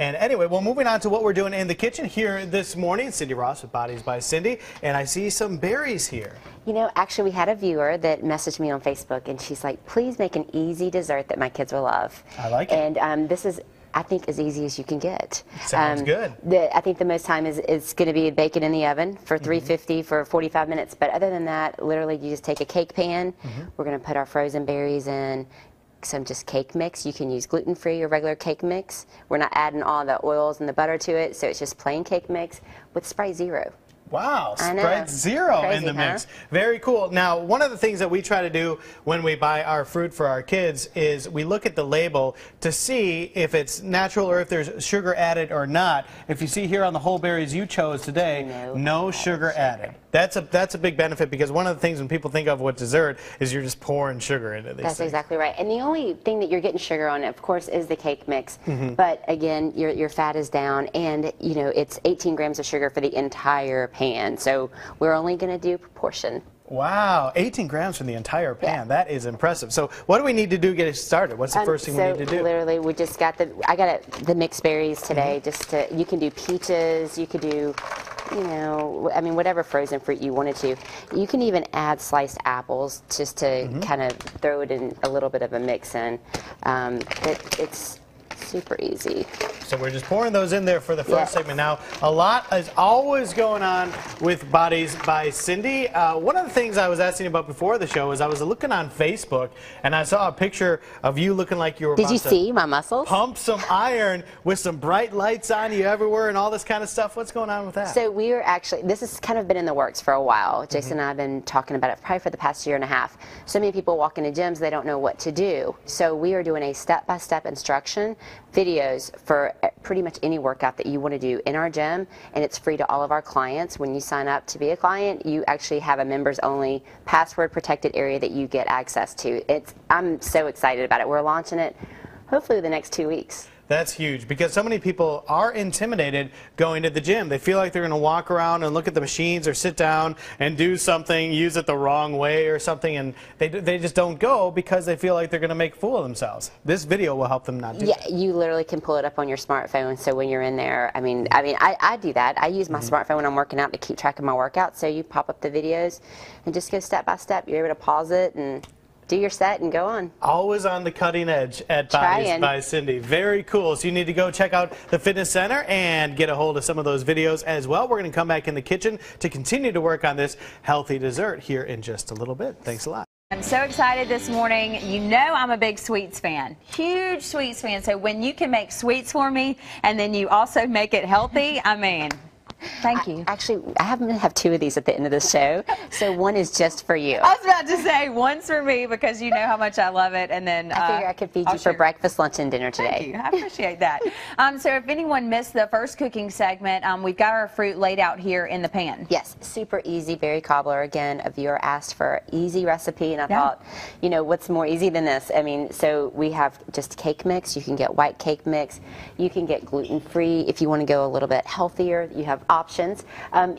And anyway, well, moving on to what we're doing in the kitchen here this morning. Cindy Ross with Bodies by Cindy, and I see some berries here. You know, actually, we had a viewer that messaged me on Facebook, and she's like, please make an easy dessert that my kids will love. I like it. And this is, I think, as easy as you can get. Sounds good. I think the most time is going to be bacon in the oven for 350 for 45 minutes. But other than that, literally, you just take a cake pan. We're going to put our frozen berries in, some just cake mix. You can use gluten-free or regular cake mix. We're not adding all the oils and the butter to it, so it's just plain cake mix with Sprite Zero. Wow, Sprite Zero in the mix. Very cool. Now, one of the things that we try to do when we buy our fruit for our kids is we look at the label to see if it's natural or if there's sugar added or not. If you see here on the whole berries you chose today, no sugar added. That's a big benefit, because one of the things when people think of what dessert is you're just pouring sugar into these. That's exactly right. And the only thing that you're getting sugar on, of course, is the cake mix. But again, your fat is down, and you know it's 18 grams of sugar for the entire pan, so we're only going to do proportion. Wow, 18 grams from the entire pan. That is impressive. So what do we need to do to get it started? What's the first thing we need to do? Literally, we just got the mixed berries today. Just to, you can do peaches, you could do, you know, I mean, whatever frozen fruit you wanted to. You can even add sliced apples just to kind of throw it in a little bit of a mix in. It's super easy. So we're just pouring those in there for the first segment. Now, a lot is always going on with Bodies by Cindy. One of the things I was asking about before the show is I was looking on Facebook, and I saw a picture of you looking like you were about to see my muscles? Pump some iron with some bright lights on you everywhere and all this kind of stuff. What's going on with that? So we are actually, this has kind of been in the works for a while. Jason and I have been talking about it probably for the past year and a half. So many people walk into gyms, they don't know what to do. So we are doing a step-by-step instruction videos for pretty much any workout that you want to do in our gym, and it's free to all of our clients. When you sign up to be a client, you actually have a members only password protected area that you get access to. I'm so excited about it. We're launching it hopefully in the next 2 weeks. That's huge, because so many people are intimidated going to the gym. They feel like they're going to walk around and look at the machines or sit down and do something, use it the wrong way or something, and they just don't go because they feel like they're going to make a fool of themselves. This video will help them not do that. Yeah, you literally can pull it up on your smartphone, so when you're in there, I do that. I use my smartphone when I'm working out to keep track of my workouts, so you pop up the videos and just go step by step. You're able to pause it and do your set and go on. Always on the cutting edge at Bodies by Cindy. Very cool. So you need to go check out the fitness center and get a hold of some of those videos as well. We're going to come back in the kitchen to continue to work on this healthy dessert here in just a little bit. Thanks a lot. I'm so excited this morning. You know I'm a big sweets fan, huge sweets fan. So when you can make sweets for me and then you also make it healthy, I mean, thank you. Actually, I'm going to have two of these at the end of the show, so one is just for you. I was about to say, one's for me because you know how much I love it, and then I figure I could feed you for breakfast, lunch, and dinner today. Thank you. I appreciate that. So if anyone missed the first cooking segment, we've got our fruit laid out here in the pan. Yes, super easy berry cobbler. Again, a viewer asked for an easy recipe, and I thought, you know, what's more easy than this? I mean, so we have just cake mix. You can get white cake mix. You can get gluten-free. If you want to go a little bit healthier, you have options.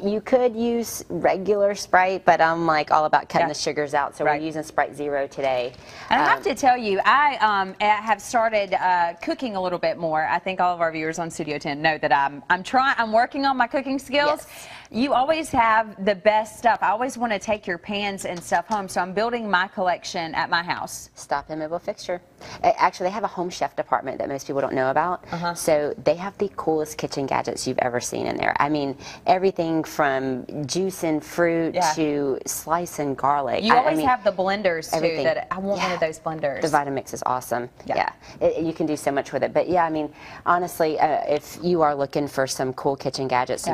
You could use regular Sprite, but I'm like all about cutting the sugars out, so we're using Sprite Zero today. And I have to tell you, I have started cooking a little bit more. I think all of our viewers on Studio 10 know that I'm working on my cooking skills. Yes. You always have the best stuff. I always want to take your pans and stuff home, so I'm building my collection at my house. Stop and mobile fixture. Actually, they have a home chef department that most people don't know about. So they have the coolest kitchen gadgets you've ever seen in there. I mean, everything from juice and fruit to slice and garlic. You always have the blenders, too. I want one of those blenders. The Vitamix is awesome. You can do so much with it. But, yeah, I mean, honestly, if you are looking for some cool kitchen gadgets to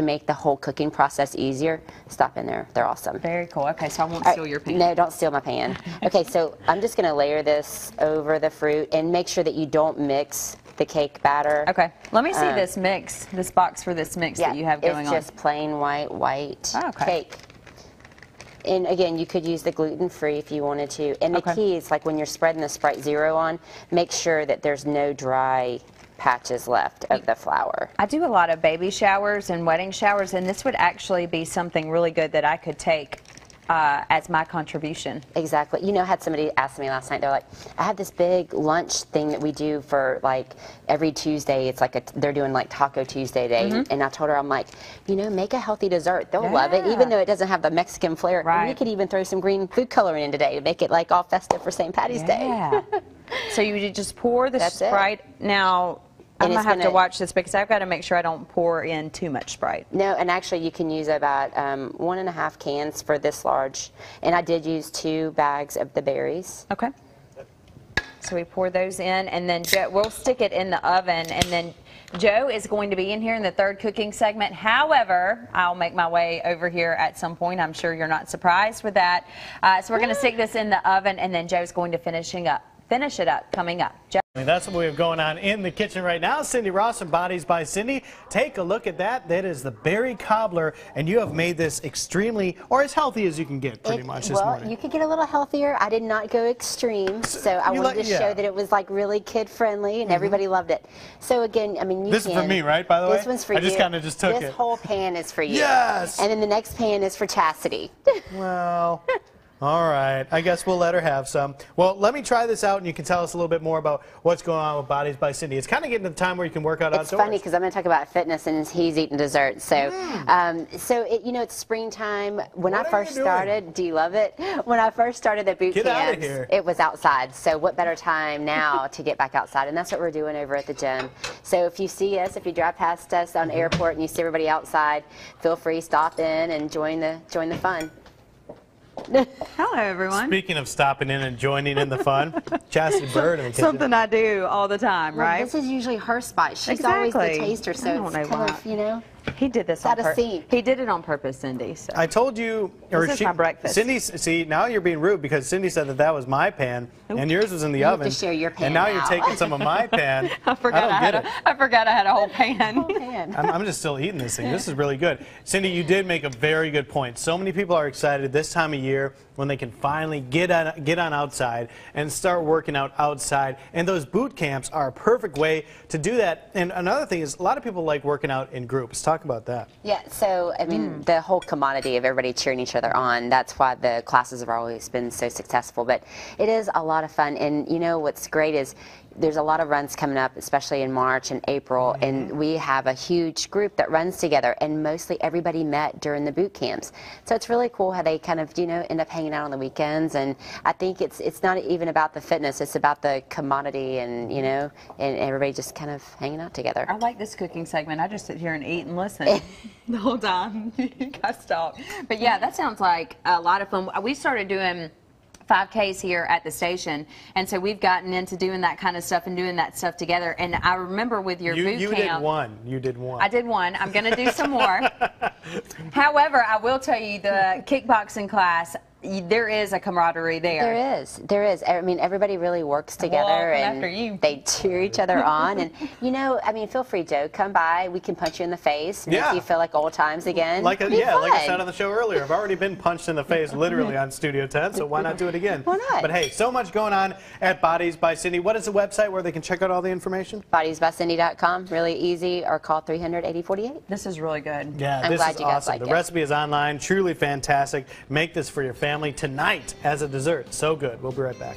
make the whole cooking process easier, stop in there. They're awesome. Very cool. Okay, so I won't steal your pan. No, don't steal my pan. Okay, so I'm just going to layer this over the fruit and make sure that you don't mix the cake batter. Okay, let me see this mix, this box for this mix that you have going on. It's just plain white cake. And again, you could use the gluten-free if you wanted to. And the key is, like, when you're spreading the Sprite Zero on, make sure that there's no dry patches left of the flour. I do a lot of baby showers and wedding showers, and this would actually be something really good that I could take as my contribution. Exactly. You know, I had somebody ask me last night, they're like, I have this big lunch thing that we do for like every Tuesday. It's like they're doing like Taco Tuesday day. Mm-hmm. And I told her, I'm like, you know, make a healthy dessert. They'll love it, even though it doesn't have the Mexican flair. Right. We could even throw some green food coloring in today to make it like all festive for St. Patty's Day. So you just pour the Sprite. Now, I'm going to have to watch this because I've got to make sure I don't pour in too much Sprite. No, and actually you can use about 1.5 cans for this large. And I did use 2 bags of the berries. Okay. So we pour those in, and then we'll stick it in the oven, and then Joe is going to be in here in the third cooking segment. However, I'll make my way over here at some point. I'm sure you're not surprised with that. So we're going to stick this in the oven, and then Joe's going to finish it up coming up. Joe. That's what we have going on in the kitchen right now. Cindy Ross from Bodies by Cindy. Take a look at that. That is the berry cobbler, and you have made this extremely, or as healthy as you can get pretty much this morning. Well, you could get a little healthier. I did not go extreme, so I wanted to show that it was like really kid-friendly, and everybody loved it. So again, I mean, this is for me, right, by the way? This one's for you. I just kind of just took it. This whole pan is for you. Yes! And then the next pan is for Chastity. Well... All right, I guess we'll let her have some. Well, let me try this out, and you can tell us a little bit more about what's going on with Bodies by Cindy. It's kind of getting to the time where you can work out outdoors. It's funny because I'm going to talk about fitness, and he's eating dessert. So, you know, it's springtime. When I first started, do you love it? When I first started the boot camps, it was outside. So what better time now to get back outside? And that's what we're doing over at the gym. So if you see us, if you drive past us on airport and you see everybody outside, feel free, stop in and join the fun. Hello, everyone. Speaking of stopping in and joining in the fun, Chastity Bird in the kitchen. Something I do all the time, right? Well, this is usually her spot. She's always the taster, so I don't know why. You know? He did this on purpose. He did it on purpose, Cindy. So. I told you, or this is my breakfast. Cindy, see, now you're being rude because Cindy said that that was my pan, and yours was in the oven. You have to share your pan and now you're taking some of my pan. I forgot I had a whole pan. I'm just still eating this thing. This is really good. Cindy, you did make a very good point. So many people are excited this time of year when they can finally get on outside and start working out outside. And those boot camps are a perfect way to do that. And another thing is a lot of people like working out in groups. Talk about that. Yeah, so I mean the whole commodity of everybody cheering each other on, that's why the classes have always been so successful. But it is a lot of fun, and you know what's great is there's a lot of runs coming up, especially in March and April, and we have a huge group that runs together, and mostly everybody met during the boot camps. So it's really cool how they kind of, you know, end up hanging out on the weekends, and I think it's not even about the fitness, it's about the commodity, and you know, and everybody just kind of hanging out together. I like this cooking segment. I just sit here and eat and listen the whole time. You guys talk. But yeah, that sounds like a lot of fun. We started doing 5Ks here at the station, and so we've gotten into doing that kind of stuff and doing that stuff together. And I remember with your boot camp, you did one. I did one. I'm going to do some more. However, I will tell you the kickboxing class, there is a camaraderie there. There is. I mean, everybody really works together, and they cheer each other on. And, you know, I mean, feel free, Joe. Come by. We can punch you in the face. Yeah. Make you feel like old times again. Like I said on the show earlier, I've already been punched in the face literally on Studio 10, so why not do it again? Why not? But, hey, so much going on at Bodies by Cindy. What is the website where they can check out all the information? Bodiesbycindy.com. Really easy, or call 300-8048. This is really good. Yeah, I'm glad you guys liked it. The recipe is online. Truly fantastic. Make this for your family tonight as a dessert. So good. We'll be right back.